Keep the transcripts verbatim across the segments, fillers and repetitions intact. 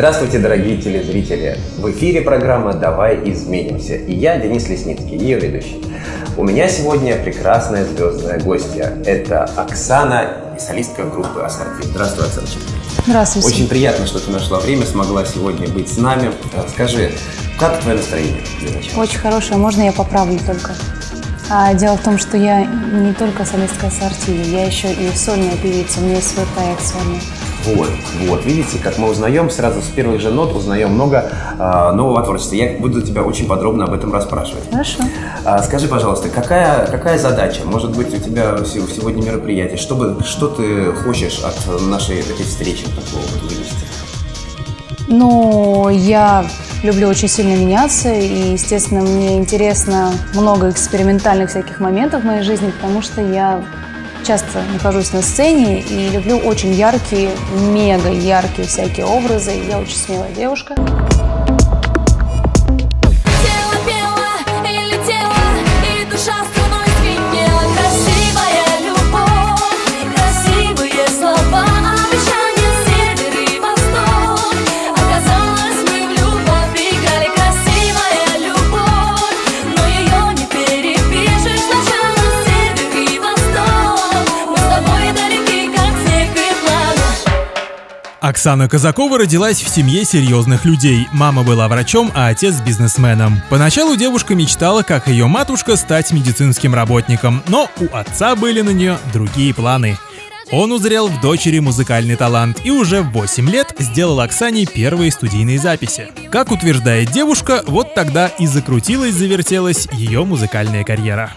Здравствуйте, дорогие телезрители! В эфире программа «Давай изменимся» и я, Денис Лесницкий, ее ведущий. У меня сегодня прекрасная звездная гостья. Это Оксана, солистка группы «Ассорти». Здравствуй, Оксаночка. Здравствуйте. Очень приятно, что ты нашла время, смогла сегодня быть с нами. Скажи, как твое настроение для начала? Очень хорошее. Можно я поправлю только? А дело в том, что я не только солистка «Ассорти», я еще и сольная певица. У меня есть свой проект сольный. Вот, вот, видите, как мы узнаем сразу с первых же нот, узнаем много э, нового творчества. Я буду тебя очень подробно об этом расспрашивать. Хорошо. А, скажи, пожалуйста, какая, какая задача, может быть, у тебя сегодня мероприятие? Что, бы, что ты хочешь от нашей этой встречи такого вот вынести? Ну, я люблю очень сильно меняться, и, естественно, мне интересно много экспериментальных всяких моментов в моей жизни, потому что я... часто нахожусь на сцене и люблю очень яркие, мега яркие всякие образы. Я очень смелая девушка. Оксана Казакова родилась в семье серьезных людей. Мама была врачом, а отец – бизнесменом. Поначалу девушка мечтала, как ее матушка, стать медицинским работником, но у отца были на нее другие планы. Он узрел в дочери музыкальный талант и уже в восемь лет сделал Оксане первые студийные записи. Как утверждает девушка, вот тогда и закрутилась-завертелась ее музыкальная карьера.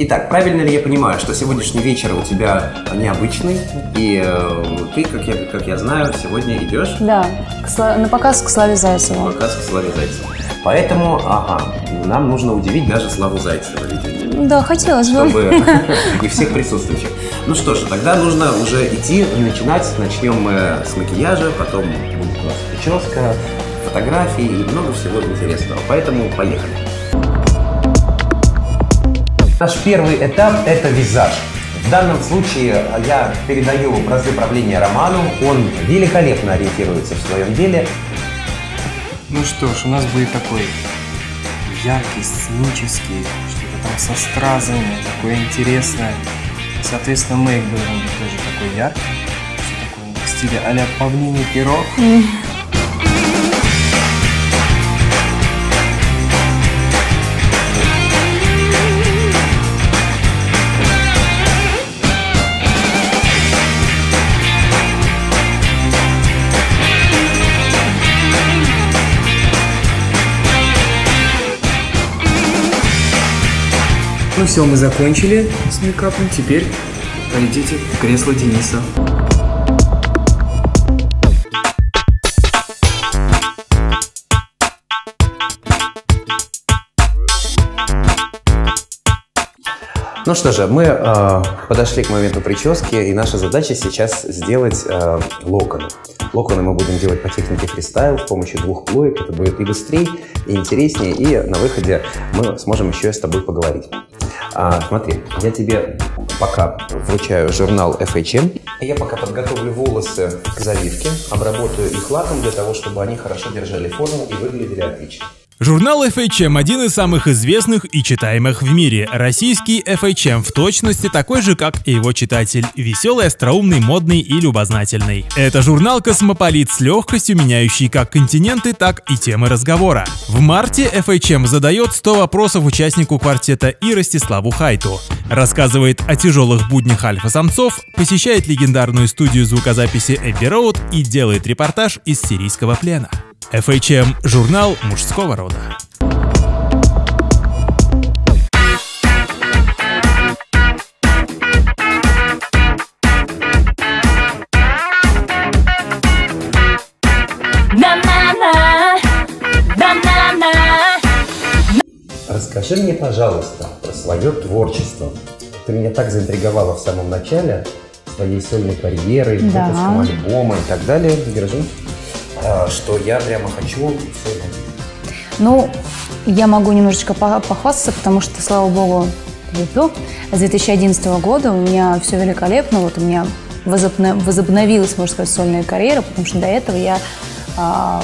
Итак, правильно ли я понимаю, что сегодняшний вечер у тебя необычный, и э, ты, как я, как я знаю, сегодня идешь? Да, на показ к Славе Зайцеву. На показ к Славе Зайцеву. Поэтому, ага, нам нужно удивить даже Славу Зайцева, видите? Да, хотелось бы. Чтобы и всех присутствующих. Ну что ж, тогда нужно уже идти и начинать. Начнем мы с макияжа, потом будет у нас прическа, фотографии и много всего интересного. Поэтому поехали. Наш первый этап – это визаж. В данном случае я передаю бразды правления Роману. Он великолепно ориентируется в своем деле. Ну что ж, у нас будет такой яркий, сценический, что-то там со стразами, такое интересное. Соответственно, мейк должен быть тоже такой яркий, что такое в стиле а-ля павлиний пирог. Ну все, мы закончили с мейкапом, теперь пойдите в кресло Дениса. Ну что же, мы э, подошли к моменту прически, и наша задача сейчас сделать э, локоны. Локоны мы будем делать по технике фристайл с помощью двух плоек. Это будет и быстрее, и интереснее, и на выходе мы сможем еще с тобой поговорить. А, смотри, я тебе пока вручаю журнал эф эйч эм. Я пока подготовлю волосы к завивке, обработаю их лаком для того, чтобы они хорошо держали форму и выглядели отлично. Журнал эф эйч эм – один из самых известных и читаемых в мире. Российский эф эйч эм в точности такой же, как и его читатель. Веселый, остроумный, модный и любознательный. Это журнал-космополит с легкостью, меняющий как континенты, так и темы разговора. В марте эф эйч эм задает сто вопросов участнику квартета и Ростиславу Хайту. Рассказывает о тяжелых буднях альфа-самцов, посещает легендарную студию звукозаписи Эбби Роуд и делает репортаж из сирийского плена. эф эйч эм – журнал мужского рода. Расскажи мне, пожалуйста, про свое творчество. Ты меня так заинтриговала в самом начале своей сольной карьерой, да, выпуском альбома и так далее. Держи. Что я прямо хочу. Ну, я могу немножечко похвастаться, потому что, слава богу, с две тысячи одиннадцатого года у меня все великолепно. Вот у меня возобновилась, можно сказать, сольная карьера, потому что до этого я а,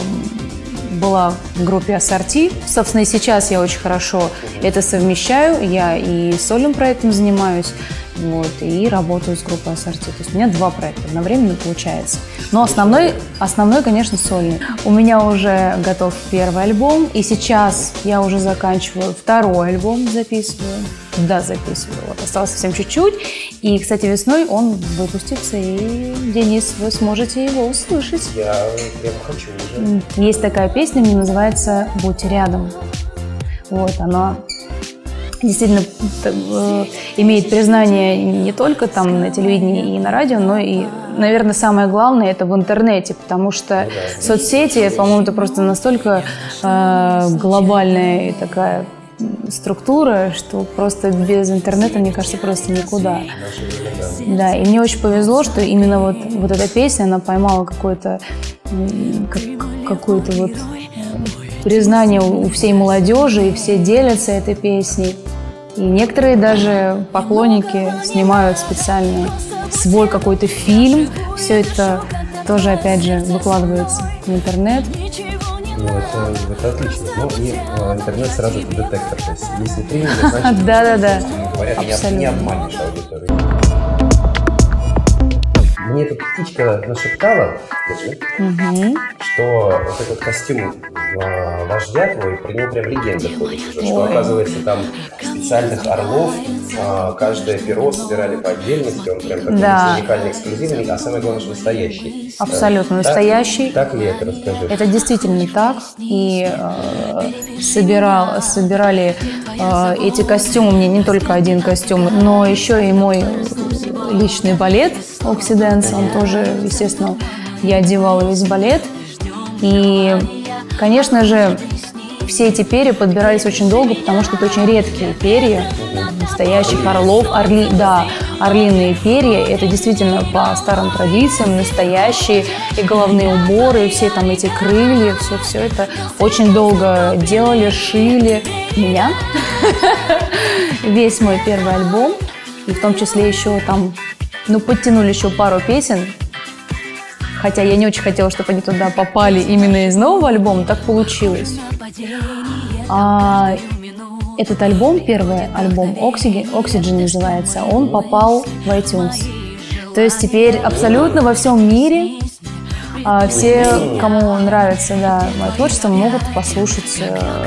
была в группе Ассорти. Собственно, и сейчас я очень хорошо это совмещаю. Я и сольным проектом занимаюсь, вот, и работаю с группой Ассорти. То есть у меня два проекта одновременно получается. Но основной, основной, конечно, сольный. У меня уже готов первый альбом, и сейчас я уже заканчиваю второй альбом, записываю. Да, записываю. Вот, осталось совсем чуть-чуть. И, кстати, весной он выпустится, и, Денис, вы сможете его услышать. Я, я хочу уже. Есть такая песня, она называется «Будь рядом». Вот, она действительно э, имеет признание не только там на телевидении и на радио, но и, наверное, самое главное – это в интернете, потому что соцсети, по-моему, это просто настолько э, глобальная и такая структура, что просто без интернета, мне кажется, просто никуда. Да, и мне очень повезло, что именно вот, вот эта песня, она поймала какое-то как, какое-то вот признание у всей молодежи, и все делятся этой песней. И некоторые даже поклонники снимают специально свой какой-то фильм. Все это тоже, опять же, выкладывается в интернет. Ну, это, это отлично. Ну, и а, интернет сразу это детектор. То есть, если приняли, значит, да-да-да. Говорят, не обманешь аудиторию. Мне эта птичка нашептала, угу, что вот этот костюм а, вождя твой, про него прям легенда ходит. Что, оказывается, там специальных орлов а, каждое перо собирали по отдельности. Он прям такой, да, уникальный, эксклюзивный, а самое главное, что настоящий. Абсолютно так, настоящий. Так ли это, расскажи? Это действительно так. И э, собирал, собирали э, эти костюмы. У меня не только один костюм, но еще и мой личный балет «Оксиденс». Он тоже, естественно, я одевала весь балет. И, конечно же, все эти перья подбирались очень долго, потому что это очень редкие перья, настоящих орлов, орли, да, орлиные перья. Это действительно по старым традициям настоящие и головные уборы, и все там эти крылья, все, все это очень долго делали, шили меня, весь мой первый альбом. И в том числе еще там, ну, подтянули еще пару песен. Хотя я не очень хотела, чтобы они туда попали именно из нового альбома, так получилось. А этот альбом, первый альбом, Oxygen, Oxygen называется, он попал в iTunes. То есть теперь абсолютно во всем мире а, все, кому нравится, да, мое творчество, могут послушать а,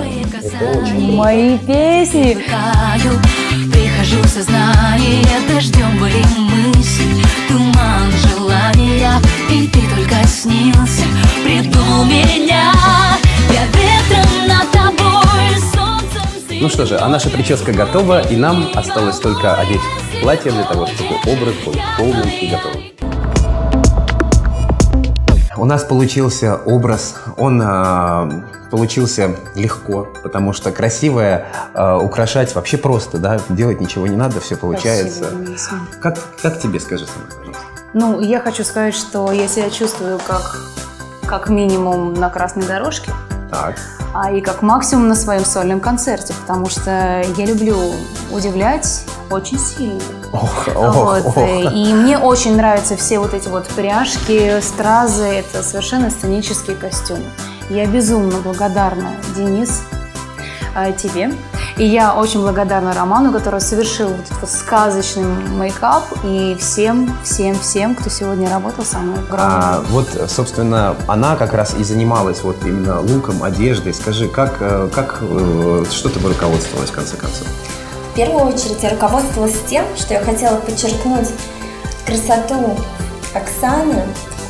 мои песни. Прихожу в сознание, дождем были мысли, туман желания, и ты только снился, предал меня, я ветром над тобой, солнцем. Ну что же, а наша прическа готова, и нам осталось только одеть платье для того, чтобы образ был полным и готовым. У нас получился образ, он э, получился легко, потому что красивое э, украшать вообще просто, да, делать ничего не надо, все получается. Спасибо, как, как тебе, скажи сама, пожалуйста? Ну, я хочу сказать, что я себя чувствую как, как минимум на красной дорожке, так, а и как максимум на своем сольном концерте, потому что я люблю удивлять очень сильно. Ох, ох, вот. Ох. И мне очень нравятся все вот эти вот пряжки, стразы, это совершенно сценические костюмы. Я безумно благодарна, Денис, тебе. И я очень благодарна Роману, который совершил вот этот сказочный мейкап, и всем, всем, всем, кто сегодня работал со мной. А, вот, собственно, она как раз и занималась вот именно луком, одеждой. Скажи, как, как, что ты руководствовалась в конце концов? В первую очередь я руководствовалась тем, что я хотела подчеркнуть красоту Оксаны,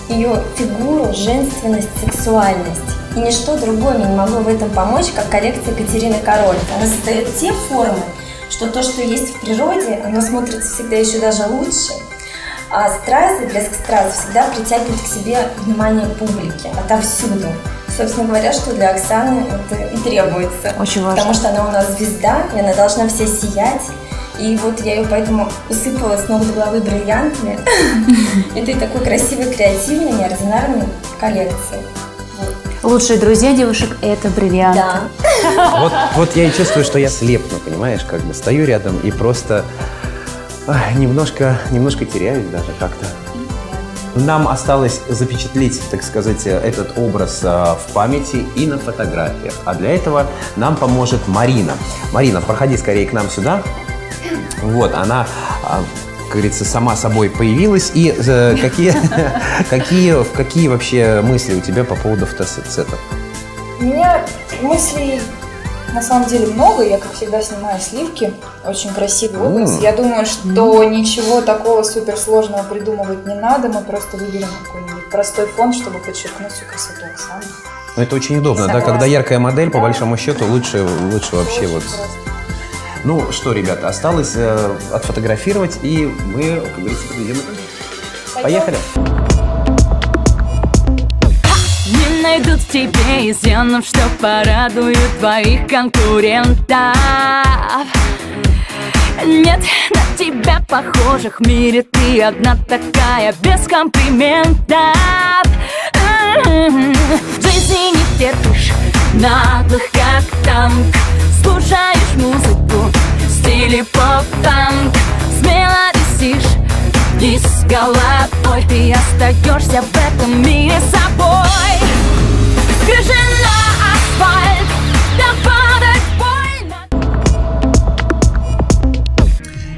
ее фигуру, женственность, сексуальность. И ничто другое мне не могло в этом помочь, как коллекция Екатерины Король. Она создает те формы, что то, что есть в природе, оно смотрится всегда еще даже лучше. А стразы, блеск страз всегда притягивает к себе внимание публики отовсюду. Собственно говоря, что для Оксаны это и требуется. Очень важно. Потому что она у нас звезда, и она должна вся сиять. И вот я ее поэтому усыпала с ног до головы бриллиантами. Это и такой красивой, креативной, неординарной коллекции. Лучшие друзья девушек – это бриллианты. Да. Вот, вот я и чувствую, что я слепну, понимаешь, как бы стою рядом и просто ах, немножко, немножко теряюсь даже как-то. Нам осталось запечатлеть, так сказать, этот образ в памяти и на фотографиях. А для этого нам поможет Марина. Марина, проходи скорее к нам сюда. Вот, она, как говорится, сама собой появилась. И э, какие, какие, какие вообще мысли у тебя по поводу фотосетов? У меня мыслей на самом деле много. Я, как всегда, снимаю сливки. Очень красивый образ. Mm. Я думаю, что mm. ничего такого суперсложного придумывать не надо. Мы просто выберем какой-нибудь простой фон, чтобы подчеркнуть всю красоту Оксаны. Ну, это очень удобно, Согласна. да? Когда яркая модель, да. по большому счету, лучше, лучше вообще очень вот... Просто. Ну что, ребята, осталось э, отфотографировать, и мы, как говорится, подведем. Поехали! Не найдут в тебе изъянов, что порадуют твоих конкурентов. Нет на тебя похожих в мире, ты одна такая, без комплиментов. В жизни не терпишь наглых, как танк. Слушаешь музыку в стиле поп-панк. Смело висишь вниз головой. Ты остаешься в этом мире собой. Скрежет асфальт, да падать больно.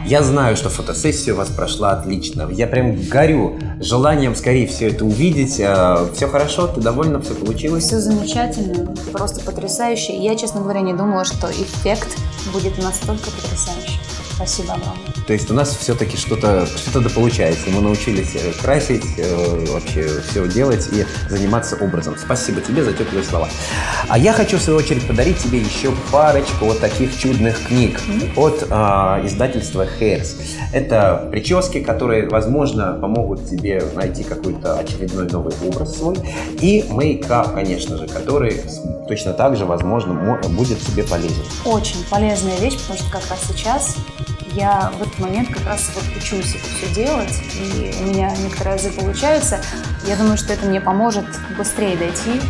Я знаю, что фотосессия у вас прошла отлично. Я прям горю желанием скорее все это увидеть. Все хорошо, ты довольна, все получилось? Все замечательно, просто потрясающе. Я, честно говоря, не думала, что эффект будет настолько потрясающий. Спасибо огромное. То есть у нас все-таки что-то что-то дополучается. Мы научились красить, вообще все делать и заниматься образом. Спасибо тебе за теплые слова. А я хочу, в свою очередь, подарить тебе еще парочку вот таких чудных книг mm-hmm. от а, издательства Hairs. Это прически, которые, возможно, помогут тебе найти какой-то очередной новый образ свой, и мейкап, конечно же, который точно так же, возможно, будет тебе полезен. Очень полезная вещь, потому что как раз сейчас я в этот момент как раз вот учусь это все делать, и у меня некоторые разы получаются. Я думаю, что это мне поможет быстрее дойти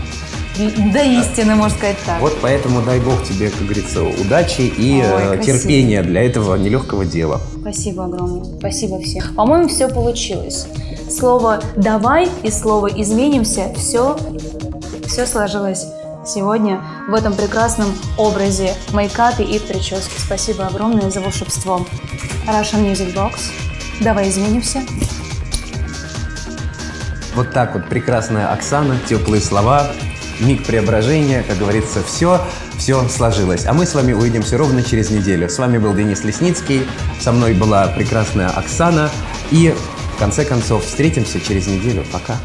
до истины, можно сказать так. Вот поэтому дай бог тебе, как говорится, удачи и Ой, терпения для этого нелегкого дела. Спасибо огромное. Спасибо всем. По-моему, все получилось. Слово «давай» и слово «изменимся» все, все сложилось сегодня в этом прекрасном образе, мейкапе и прическе. Спасибо огромное за волшебство. Russian Music Box. Давай изменимся. Вот так вот прекрасная Оксана, теплые слова, миг преображения, как говорится, все, все сложилось. А мы с вами увидимся ровно через неделю. С вами был Денис Лесницкий, со мной была прекрасная Оксана. И в конце концов встретимся через неделю. Пока.